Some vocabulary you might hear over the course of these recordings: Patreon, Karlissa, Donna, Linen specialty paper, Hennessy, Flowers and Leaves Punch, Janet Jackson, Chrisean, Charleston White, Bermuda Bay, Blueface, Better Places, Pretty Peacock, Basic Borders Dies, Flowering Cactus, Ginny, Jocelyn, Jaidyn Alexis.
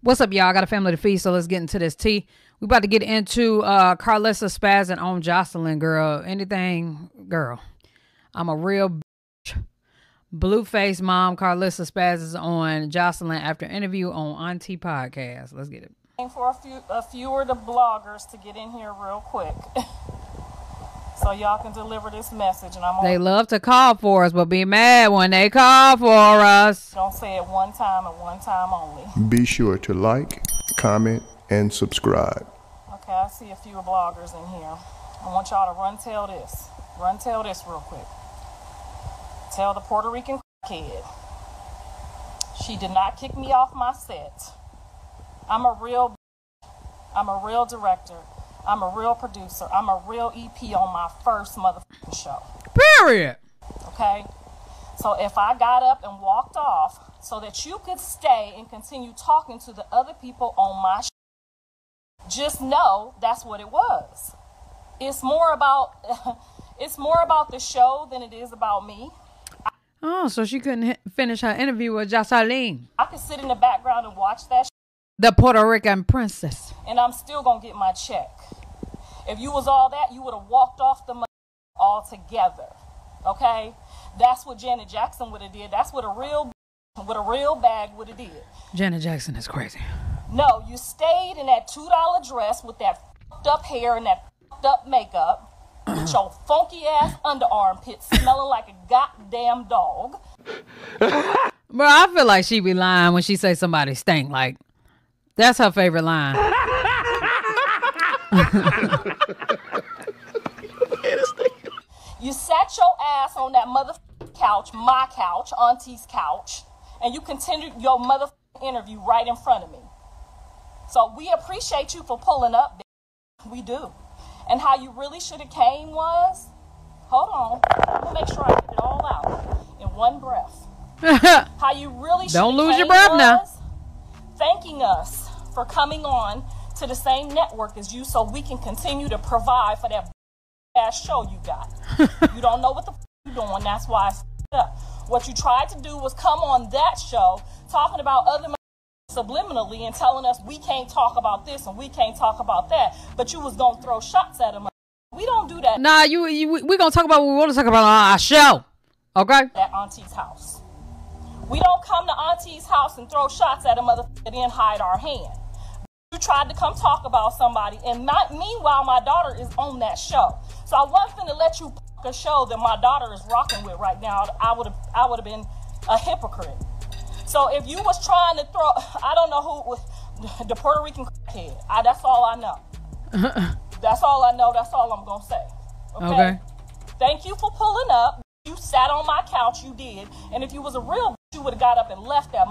What's up, y'all? I got a family to feed, so let's get into this tea. We about to get into Karlissa spazzing on Jocelyn, girl. Anything, girl. I'm a real bitch. Blueface mom Karlissa spazzes on Jocelyn after interview on Auntie Podcast. Let's get it. For a few of the bloggers to get in here real quick. So y'all can deliver this message. And I'm. They love to call for us, but be mad when they call for us. Don't say it one time and one time only. Be sure to like, comment, and subscribe. Okay, I see a few bloggers in here. I want y'all to run tell this. Run tell this real quick. Tell the Puerto Rican kid. She did not kick me off my set. I'm a real director. I'm a real producer. I'm a real EP on my first motherfucking show. Period. Okay? So if I got up and walked off so that you could stay and continue talking to the other people on my show, just know that's what it was. It's more about the show than it is about me. Oh, so she couldn't finish her interview with Jocelyn. I could sit in the background and watch that show. The Puerto Rican princess. And I'm still going to get my check. If you was all that, you would have walked off the money altogether. Okay? That's what Janet Jackson would have did. That's what a real bag would have did. Janet Jackson is crazy. No, you stayed in that $2 dress with that fucked up hair and that fucked up makeup. With your funky ass underarm pit smelling like a goddamn dog. Bro, I feel like she be lying when she say somebody stink like. That's her favorite line. You sat your ass on that motherfucking couch, my couch, auntie's couch, and you continued your motherfucking interview right in front of me. So we appreciate you for pulling up, bitch. We do. And how you really should have came was, hold on, I'm gonna make sure I get it all out in one breath. How you really should have came was. Don't lose your breath now. Thanking us for coming on to the same network as you so we can continue to provide for that ass show you got. You don't know what the f you're doing. That's why I f up. What you tried to do was come on that show talking about other subliminally and telling us we can't talk about this and we can't talk about that, but you was gonna throw shots at them. We don't do that. Nah, we gonna talk about what we want to talk about on our show. Okay? At Auntie's house. We don't come to Auntie's house and throw shots at a motherfucker and hide our hand. You tried to come talk about somebody, and meanwhile, my daughter is on that show. So I wasn't gonna let you fuck a show that my daughter is rocking with right now. I would have been a hypocrite. So if you was trying to throw, I don't know who was the Puerto Rican kid. That's all I know. That's all I know. That's all I'm gonna say. Okay. Thank you for pulling up. You sat on my couch. You did, and if you was a real you would have got up and left that,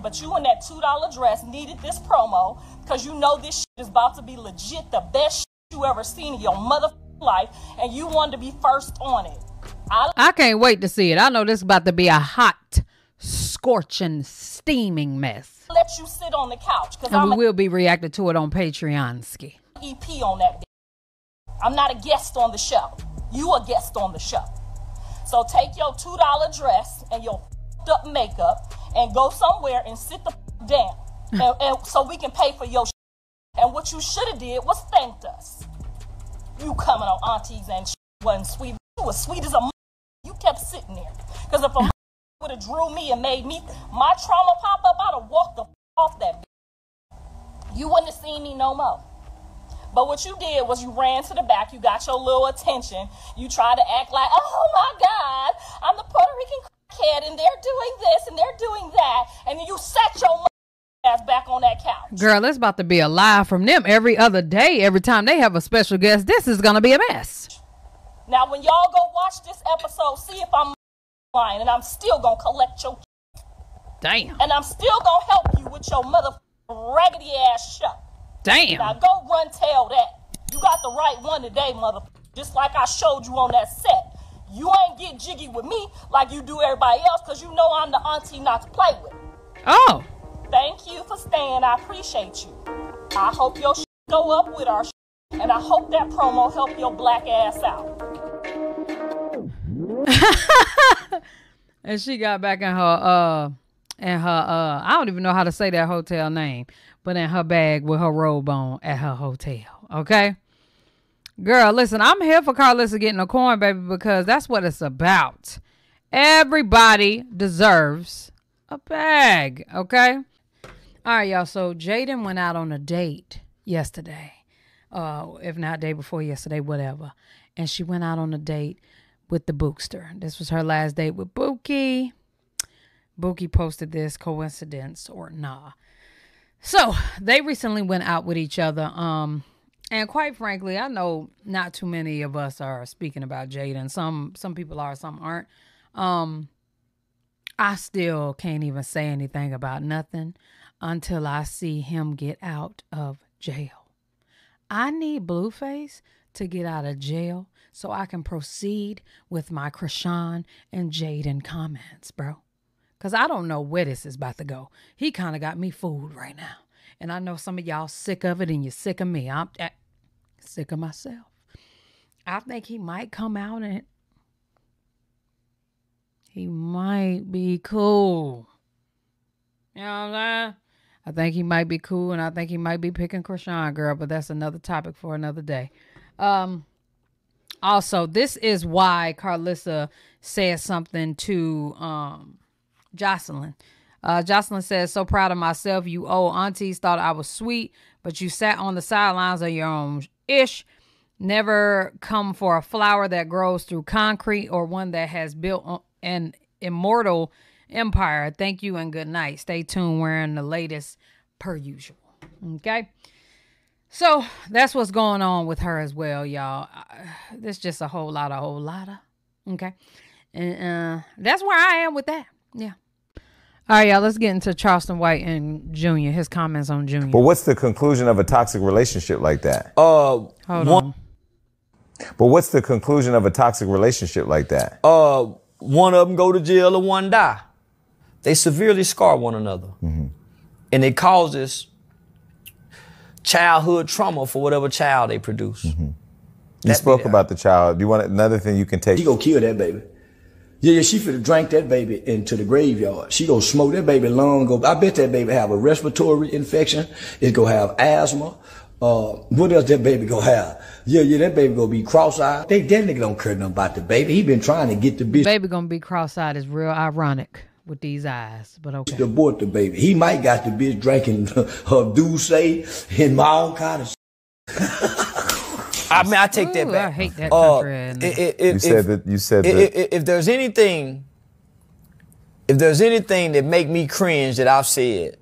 but you in that $2 dress needed this promo because you know this shit is about to be legit the best shit you ever seen in your motherfucking life, and you wanted to be first on it. I can't wait to see it. I know this is about to be a hot, scorching, steaming mess. Let you sit on the couch because we will be reacting to it on Patreon-ski. EP on that. I'm not a guest on the show. You a guest on the show. So take your $2 dress and your up makeup and go somewhere and sit the f down and so we can pay for your sh. And what you should have did was thanked us. You coming on Auntie's and sh wasn't sweet. You was sweet as a m. You kept sitting there because if a m would have drew me and made me my trauma pop up, I'd have walked the f off that bitch. You wouldn't have seen me no more. But what you did was you ran to the back. You got your little attention. You tried to act like, oh my God, I'm the Puerto Rican kid, and they're doing this and they're doing that, and then you set your ass back on that couch. Girl, it's about to be a live from them every other day. Every time they have a special guest, this is gonna be a mess. Now, when y'all go watch this episode, see if I'm lying, and I'm still gonna collect your damn, and I'm still gonna help you with your motherfucking raggedy ass shut. Damn. Now go run tell that. You got the right one today, motherfucker. Just like I showed you on that set. You ain't get jiggy with me like you do everybody else because you know I'm the auntie not to play with. Oh. Thank you for staying. I appreciate you. I hope your shit go up with our shit, and I hope that promo help your black ass out. And she got back in her and her I don't even know how to say that hotel name, but in her bag with her robe on at her hotel. Okay, girl, listen, I'm here for Karlissa getting a coin, baby, because that's what it's about. Everybody deserves a bag. Okay, all right, y'all. So Jaidyn went out on a date yesterday, if not day before yesterday, whatever, and she went out on a date with the Bookster. This was her last date with Bookie. Bookie posted this, coincidence or nah. So they recently went out with each other. And quite frankly, I know not too many of us are speaking about Jaidyn. Some people are, some aren't. I still can't even say anything about nothing until I see him get out of jail. I need Blueface to get out of jail so I can proceed with my Chrisean and Jaidyn comments, bro. Because I don't know where this is about to go. He kind of got me fooled right now. And I know some of y'all sick of it and you're sick of me. I'm sick of myself. I think he might come out and he might be cool. You know what I'm saying? I think he might be cool, and I think he might be picking Chrisean, girl. But that's another topic for another day. Also, this is why Karlissa said something to Jocelyn. Jocelyn says, so proud of myself. You old aunties thought I was sweet, but you sat on the sidelines of your own ish. Never come for a flower that grows through concrete or one that has built an immortal empire. Thank you and good night. Stay tuned. Wearing the latest per usual. Okay. So that's what's going on with her as well, y'all. There's just a whole lot of. Okay. And that's where I am with that. Yeah. All right, y'all, let's get into Charleston White and Junior, his comments on Junior. But what's the conclusion of a toxic relationship like that? But what's the conclusion of a toxic relationship like that? One of them go to jail and one die. They severely scar one another. Mm-hmm. And it causes childhood trauma for whatever child they produce. Mm-hmm. You spoke about the child. Do you want another thing you can take? She gonna kill that baby. Yeah, she finna drink that baby into the graveyard. She gonna smoke that baby long ago. I bet that baby have a respiratory infection. It gonna have asthma. What else that baby gonna have? Yeah, that baby gonna be cross-eyed. That nigga don't care nothing about the baby. He been trying to get the bitch. Baby gonna be cross-eyed is real ironic with these eyes, but okay. To abort the baby. He might got the bitch drinking her Douce and all kind of I mean, I take that back. I hate that country. If there's anything, that make me cringe that I've said,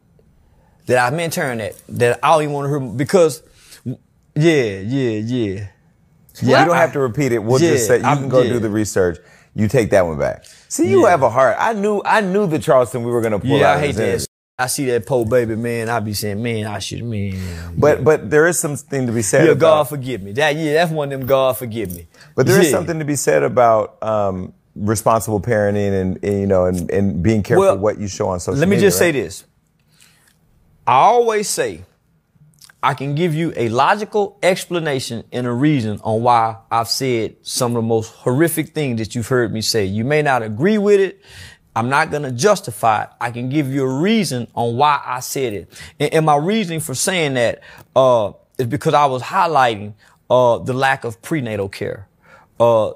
that I've mentored that I don't even want to hear, because, yeah. You don't have to repeat it. We'll just say, you can go do the research. You take that one back. See, you have a heart. I knew the Charleston we were going to pull out. Yeah, I hate that. I see that poor baby, man. I be saying, man, I should, man. But there is something to be said about. Yeah, God forgive me. That's one of them, God forgive me. But there is something to be said about responsible parenting and you know, and being careful what you show on social media. Let me just say this. I always say I can give you a logical explanation and a reason on why I've said some of the most horrific things that you've heard me say. You may not agree with it. I'm not going to justify it. I can give you a reason on why I said it. And my reasoning for saying that is because I was highlighting the lack of prenatal care. I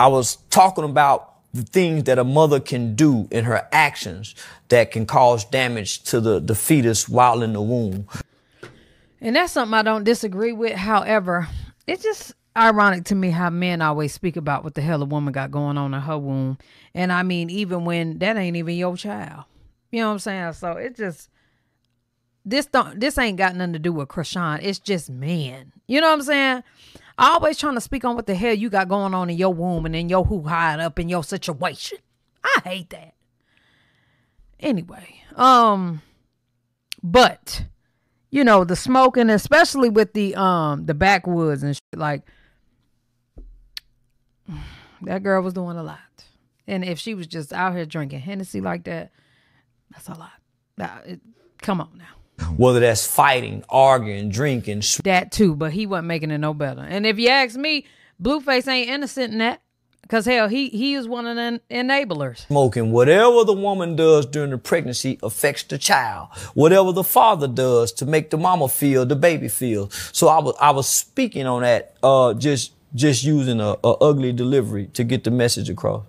was talking about the things that a mother can do in her actions that can cause damage to the fetus while in the womb. And that's something I don't disagree with. However, it just ironic to me how men always speak about what the hell a woman got going on in her womb. And I mean, even when that ain't even your child, you know what I'm saying? So it just, this ain't got nothing to do with Chrisean. It's just men. You know what I'm saying? I always trying to speak on what the hell you got going on in your womb and in your hoo-ha up in your situation. I hate that. Anyway, but you know, the smoking, especially with the backwoods and shit, like, that girl was doing a lot. And if she was just out here drinking Hennessy like that, that's a lot. Come on now. Whether that's fighting, arguing, drinking. That too, but he wasn't making it no better. And if you ask me, Blueface ain't innocent in that. Because, hell, he is one of the enablers. Smoking. Whatever the woman does during the pregnancy affects the child. Whatever the father does to make the mama feel, the baby feel. So I was speaking on that, just using a ugly delivery to get the message across.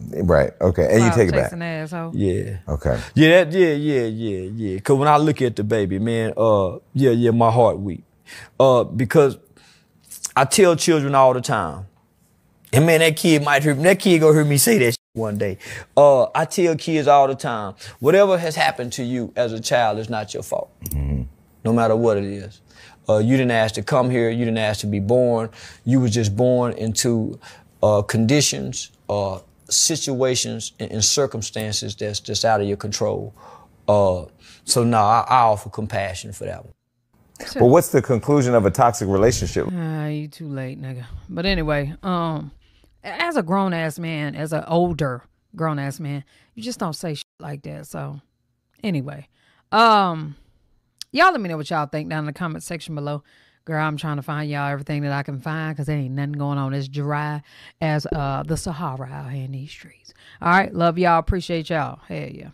Right. Okay. And wow, you take it back. Asshole. Yeah. Okay. Yeah. That, yeah. Because when I look at the baby, man, my heart weak. Because I tell children all the time, and man, that kid might hear, that kid gonna hear me say that shit one day. I tell kids all the time, whatever has happened to you as a child is not your fault. Mm-hmm. No matter what it is. You didn't ask to come here. You didn't ask to be born. You were just born into conditions, situations, and circumstances that's just out of your control. So, no, I offer compassion for that one. Sure. But what's the conclusion of a toxic relationship? You too late, nigga. But anyway, as a grown-ass man, as an older grown-ass man, you just don't say shit like that. So, anyway. Y'all let me know what y'all think down in the comment section below. Girl, I'm trying to find y'all everything that I can find because there ain't nothing going on as dry as the Sahara out here in these streets. All right. Love y'all. Appreciate y'all. Hell yeah.